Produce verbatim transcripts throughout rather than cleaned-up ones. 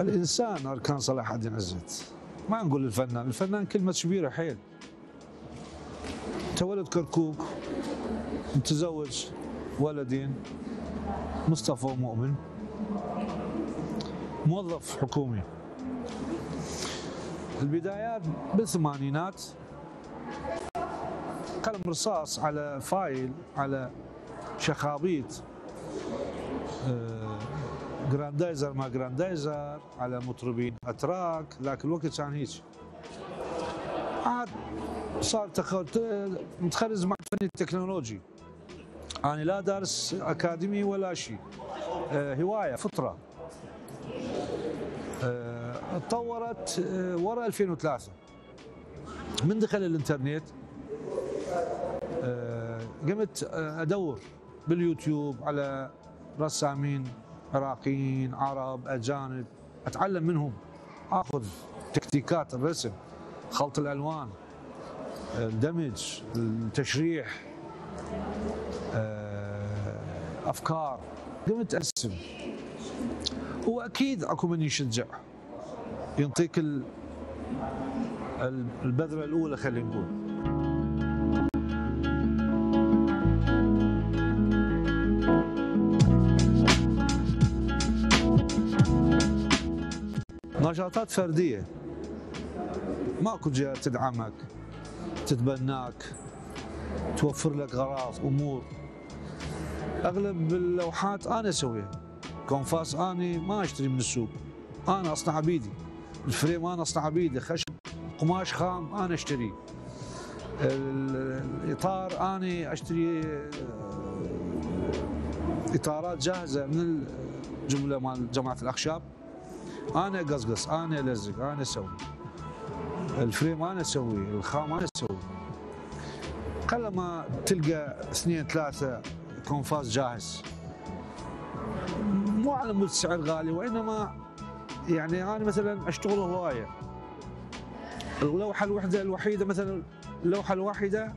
الانسان اركان صلاح الدين عزت، ما نقول الفنان، الفنان كلمه كبيره حيل. انت ولد كركوك، متزوج، ولدين، مصطفى ومؤمن، موظف حكومي. البدايات بالثمانينات، قلم رصاص على فايل، على شخابيط جراندايزر ما جراندايزر، على مطربين اتراك، ذاك الوقت كان هيك. عاد صار متخرج مع فني التكنولوجي. انا لا دارس اكاديمي ولا شيء، هوايه فطره. اتطورت ورا ألفين وثلاثة من دخل الانترنت، قمت ادور باليوتيوب على رسامين عراقيين، عرب، اجانب، اتعلم منهم، اخذ تكتيكات الرسم، خلط الالوان، الدمج، التشريح، افكار. قمت ارسم، واكيد اكو من يشجع، ينطيك البذره الاولى، خلينا نقول. نشاطات فرديه، ماكو جهه تدعمك، تتبناك، توفر لك غراض، امور. اغلب اللوحات انا اسويها، كونفاس انا ما اشتري من السوق، انا اصنعها بيدي، الفريم انا اصنعها بيدي، خشب، قماش خام انا اشتريه، الاطار انا اشتري اطارات جاهزه من الجمله مال جماعه الاخشاب، انا قصقص، انا الزق، انا اسوي الفريم، انا اسوي الخام، انا اسوي. قل ما تلقى اثنين ثلاثه كونفاس جاهز، مو على مود سعر غالي، وانما يعني انا مثلا اشتغل هوايه. اللوحه الوحده الوحيده مثلا، اللوحه الواحده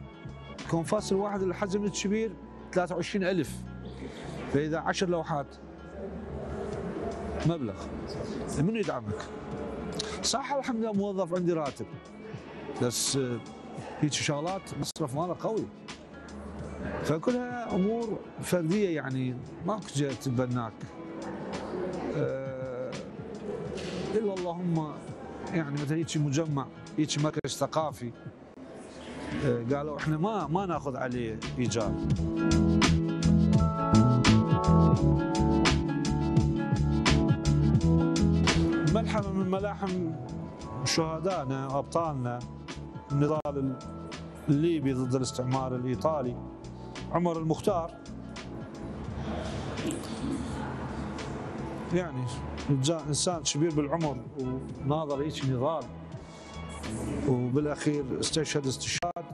الكونفاس الواحد الحجم الكبير ثلاثة وعشرين ألف، فاذا عشر لوحات مبلغ، من يدعمك؟ صح الحمد لله موظف عندي راتب، بس هيك شغلات مصرف ماله قوي، فكلها امور فرديه، يعني ماكو جهه تتبناك أه الا اللهم يعني مثلا هيك مجمع، هيك مركز ثقافي أه قالوا احنا ما ما ناخذ عليه ايجار. ملحمة من ملاحم شهدائنا، أبطالنا، النضال الليبي ضد الاستعمار الإيطالي، عمر المختار، يعني إنسان كبير بالعمر وناظر هيك نضال، وبالأخير استشهد استشهاد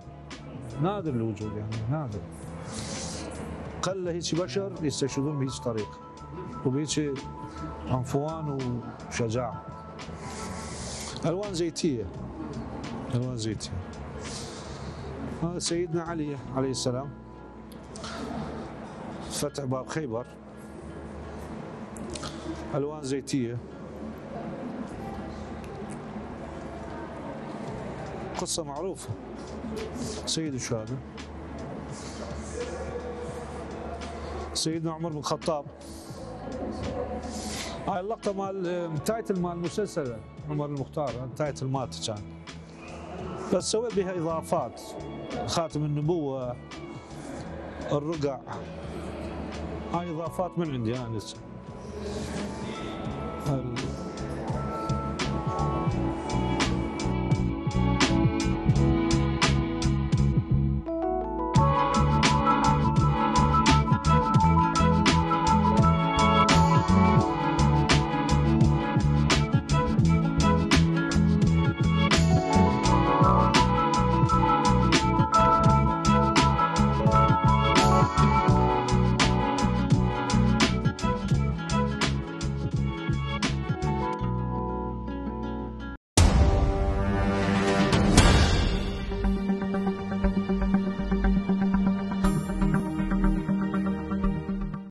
نادر الوجود، يعني نادر، قل هيك بشر يستشهدون بهيك طريقة وبهيك عنفوان وشجاعة. ألوان زيتية، ألوان زيتية. هذا سيدنا علي عليه السلام، فتح باب خيبر، ألوان زيتية، قصة معروفة، سيد الشهداء. سيدنا عمر بن الخطاب، هاي اللقطة مال تايتل مال المسلسل عمر المختار، تايتل مالته كان، بس سويت بها اضافات، خاتم النبوة، الرقع، هاي اضافات من عندي انا.